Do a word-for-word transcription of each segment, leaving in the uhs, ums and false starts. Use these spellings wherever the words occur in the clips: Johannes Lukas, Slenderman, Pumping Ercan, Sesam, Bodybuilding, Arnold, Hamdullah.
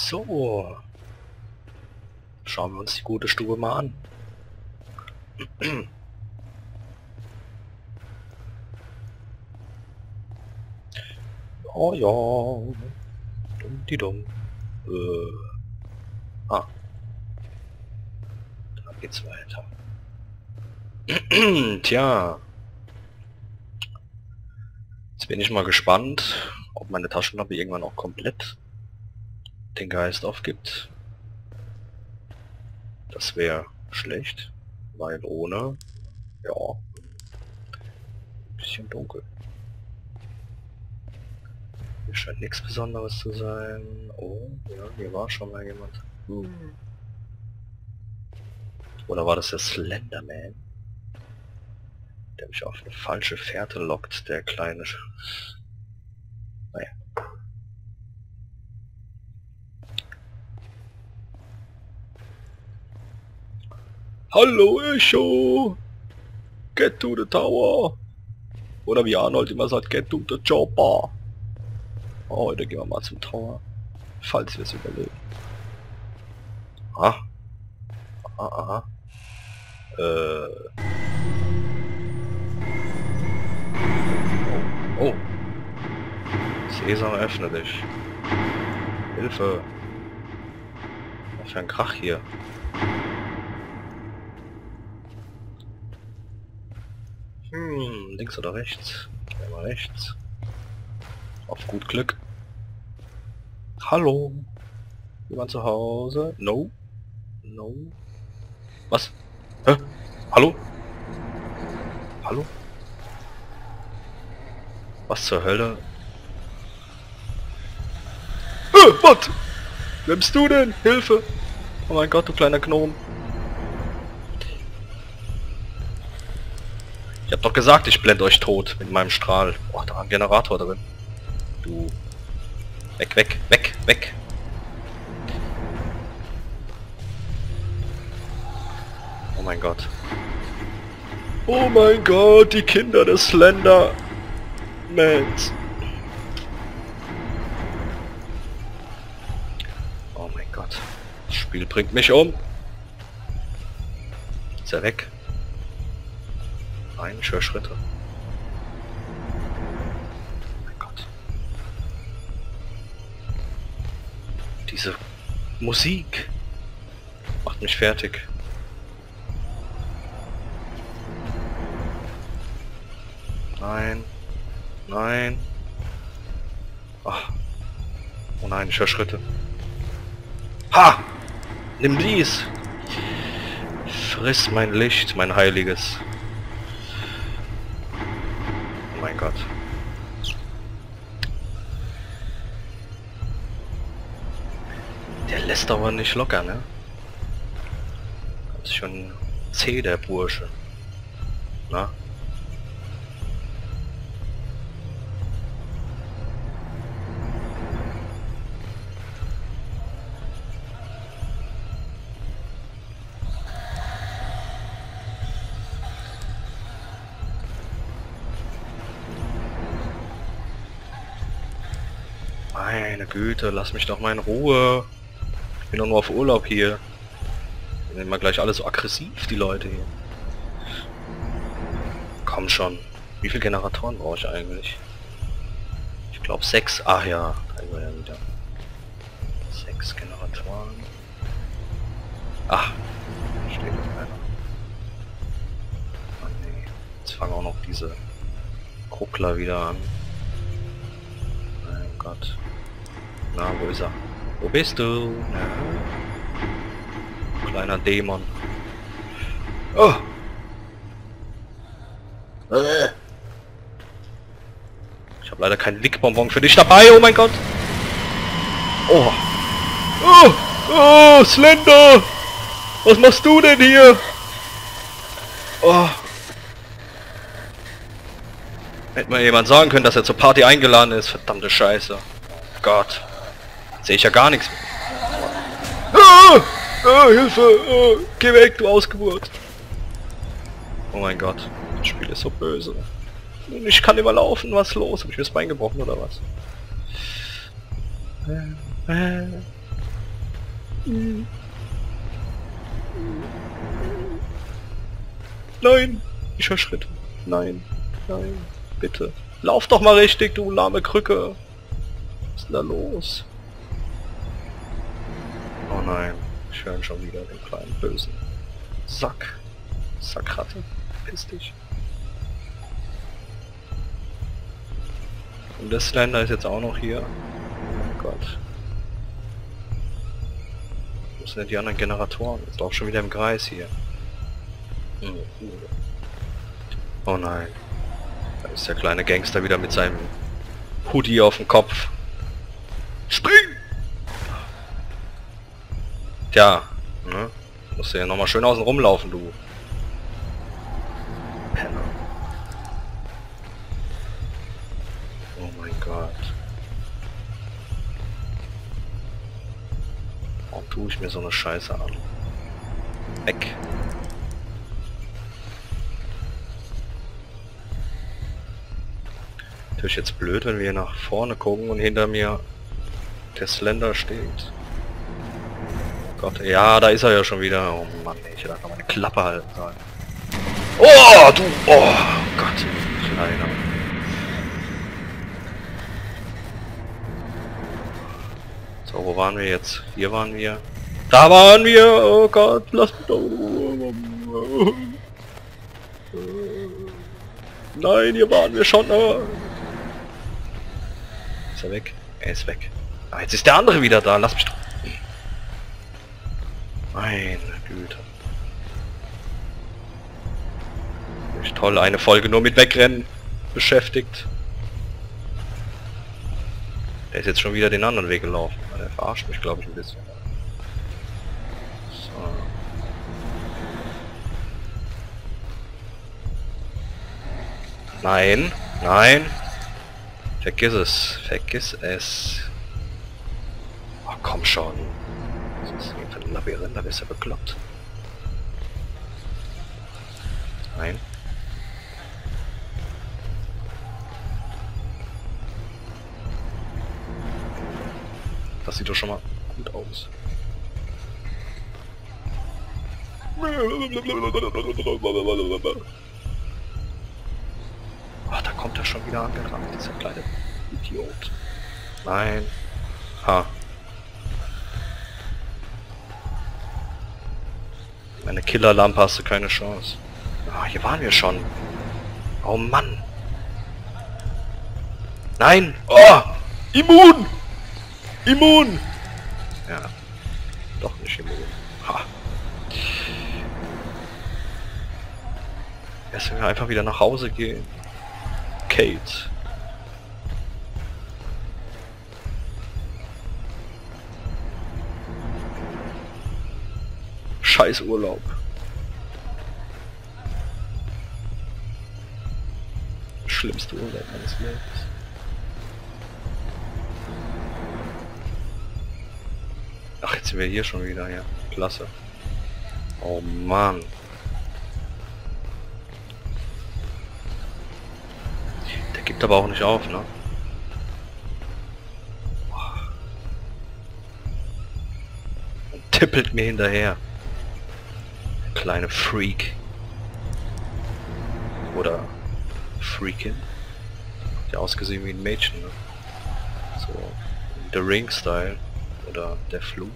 So. Schauen wir uns die gute Stube mal an. Oh ja. Dumm, die dumm. Äh. Ah. Da geht's weiter. Tja. Jetzt bin ich mal gespannt, ob meine Taschenlampe irgendwann auch komplett den Geist aufgibt. Das wäre schlecht, weil ohne, ja, ein bisschen dunkel. Hier scheint nichts Besonderes zu sein. Oh, ja, hier war schon mal jemand. Hm. Oder war das der Slenderman? Der mich auf eine falsche Fährte lockt, der kleine... Sch naja. Hallo Echo! Get to the tower! Oder wie Arnold immer sagt, get to the chopper! Oh, heute gehen wir mal zum Tower. Falls wir es überleben. Ah. Ah, ah. Äh... Oh! Sesam, öffne dich! Hilfe! Was für ein Krach hier! Hm, links oder rechts? Einmal rechts. Auf gut Glück. Hallo! Jemand zu Hause? No? No? Was? Hä? Hallo? Hallo? Was zur Hölle? Äh, was? Wer bist du denn? Hilfe! Oh mein Gott, du kleiner Gnom. Ich hab doch gesagt, ich blende euch tot mit meinem Strahl. Boah, da war ein Generator drin. Du. Weg, weg, weg, weg. Oh mein Gott. Oh mein Gott, die Kinder des Slender... Mensch. Oh mein Gott. Das Spiel bringt mich um. Ist er weg? Nein, schwör Schritte. Oh mein Gott. Diese Musik macht mich fertig. Nein. Nein. Ach. Oh nein, ich höre Schritte. Ha! Nimm dies! Friss mein Licht, mein Heiliges. Oh mein Gott. Der lässt aber nicht locker, ne? Ganz schön zäh, der Bursche. Na? Meine Güte, lass mich doch mal in Ruhe. Ich bin doch nur auf Urlaub hier. Die sind immer gleich alle so aggressiv, die Leute hier. Komm schon. Wie viele Generatoren brauche ich eigentlich? Ich glaube sechs. Ach ja, da sind wir ja wieder. Sechs Generatoren. Ach, da steht noch einer. Mann, nee. Jetzt fangen auch noch diese Kruckler wieder an. Mein Gott. Na, wo ist er? Wo bist du? Na. Kleiner Dämon. Oh! Äh. Ich habe leider keinen Lickbonbon für dich dabei, oh mein Gott! Oh! Oh! Oh! Slender! Was machst du denn hier? Oh! Hätte mir jemand sagen können, dass er zur Party eingeladen ist, verdammte Scheiße. Oh Gott. Sehe ich ja gar nichts mehr. Ah! Ah, Hilfe! Ah, geh weg, du Ausgeburt! Oh mein Gott, das Spiel ist so böse. Ich kann immer laufen, was ist los? Hab ich mir das Bein gebrochen oder was? Nein, ich höre Schritte. Nein, nein, bitte. Lauf doch mal richtig, du lahme Krücke. Was ist denn da los? Oh nein, ich höre schon wieder den kleinen bösen Sack. Sackratte, piss dich. Und der Slender ist jetzt auch noch hier. Oh Gott. Wo sind denn die anderen Generatoren? Ist auch schon wieder im Kreis hier. Oh nein. Da ist der kleine Gangster wieder mit seinem Hoodie auf dem Kopf. Spring! Tja, ne? Musst du ja nochmal schön außen rumlaufen, du. Oh mein Gott. Warum tue ich mir so eine Scheiße an? Weg. Natürlich jetzt blöd, wenn wir nach vorne gucken und hinter mir der Slender steht. Oh Gott, ja, da ist er ja schon wieder. Oh Mann, ich hätte einfach meine Klappe halten sollen. Oh, du! Oh Gott, kleiner. So, wo waren wir jetzt? Hier waren wir. Da waren wir! Oh Gott, lass mich doch. Nein, hier waren wir schon. Ist er weg? Er ist weg. Ah, jetzt ist der andere wieder da. Lass mich doch. Meine Güte. Ist toll, eine Folge nur mit Wegrennen beschäftigt. Der ist jetzt schon wieder den anderen Weg gelaufen. Der verarscht mich, glaube ich, ein bisschen. So. Nein, nein. Vergiss es, vergiss es. Oh, komm schon. Das ist ein Labyrinth, da bist du bekloppt. Nein. Das sieht doch schon mal gut aus. Kommt er schon wieder angerannt, dieser kleine Idiot. Nein. Ha. Meine Killerlampe hast du keine Chance. Ah, hier waren wir schon. Oh Mann. Nein. Oh. Immun. Immun. Ja. Doch nicht immun. Ha. Erst wenn wir einfach wieder nach Hause gehen. Kate. Scheiß Urlaub. Schlimmste Urlaub meines Lebens. Ach, jetzt sind wir hier schon wieder, ja. Klasse. Oh Mann. Gibt aber auch nicht auf, ne? Und tippelt mir hinterher. Kleine Freak. Oder Freakin. Hat ja ausgesehen wie ein Mädchen, ne? So, The Ring-Style. Oder der Fluch.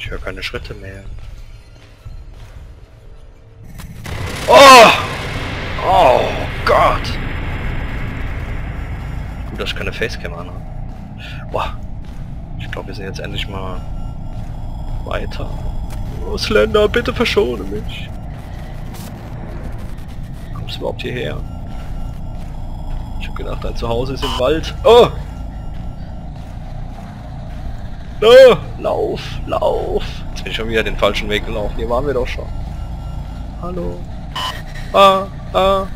Ich höre keine Schritte mehr. Oh! Oh Gott! Gut, dass ich keine Facecam anhabe. Boah. Ich glaube, wir sind jetzt endlich mal weiter. Oh, Slender, bitte verschone mich. Kommst du überhaupt hierher? Ich habe gedacht, dein Zuhause ist im Wald. Oh! No, lauf, lauf. Jetzt bin ich schon wieder den falschen Weg gelaufen. Hier waren wir doch schon. Hallo. Ah, ah.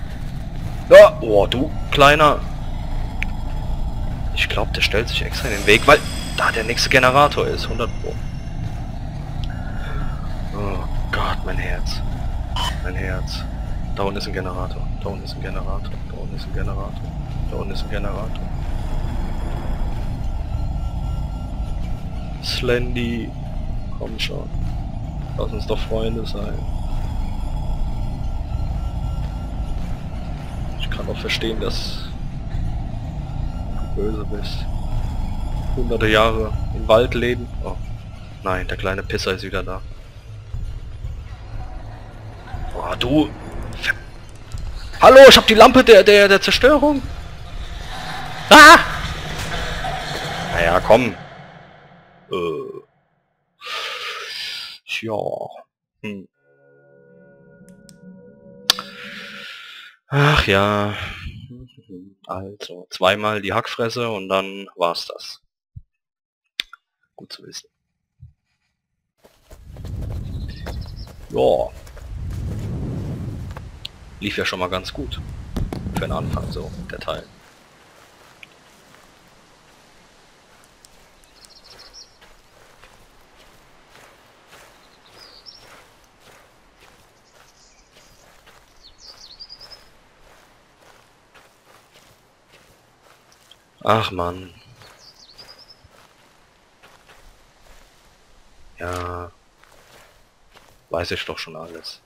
Ja, oh, du kleiner. Ich glaube, der stellt sich extra in den Weg, weil da der nächste Generator ist. hundert Pro. Oh Gott, mein Herz. Mein Herz. Da unten ist ein Generator. Da unten ist ein Generator. Da unten ist ein Generator. Da unten ist ein Generator. Slendy. Komm schon. Lass uns doch Freunde sein. Ich kann auch verstehen, dass du böse bist. Hunderte Jahre im Wald leben. Oh. Nein, der kleine Pisser ist wieder da. Oh, du. Hallo, ich hab die Lampe der der, der Zerstörung. Ah! Naja, komm. Äh. Ja. Hm. Ach ja. Also, zweimal die Hackfresse und dann war's das. Gut zu wissen. Ja. Lief ja schon mal ganz gut. Für den Anfang so, der Teil. Ach man. Ja. Weiß ich doch schon alles.